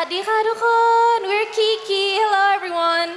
Sawasdee kaทุกคน. We're Kiki. Hello everyone.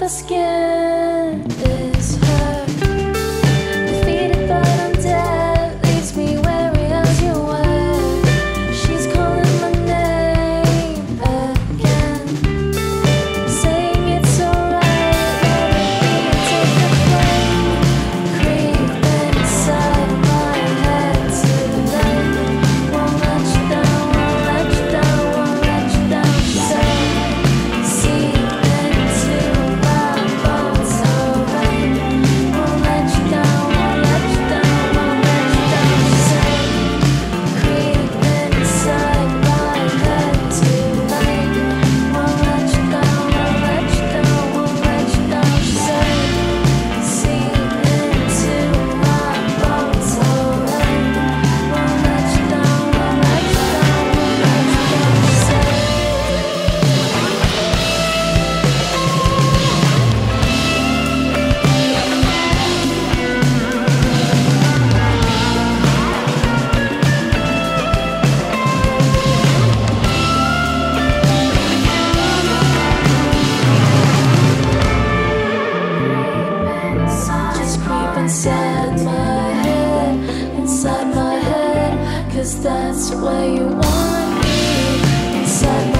The skin is hurt. Defeated, but I'm dead. Leaves me wary as you were. She's calling my name again, saying it's alright. Let it be and take the blame. Creeping inside my head tonight. Won't let you down, won't let you down, won't let you down. Say, see. Inside my head, 'cause that's where you want me. Inside my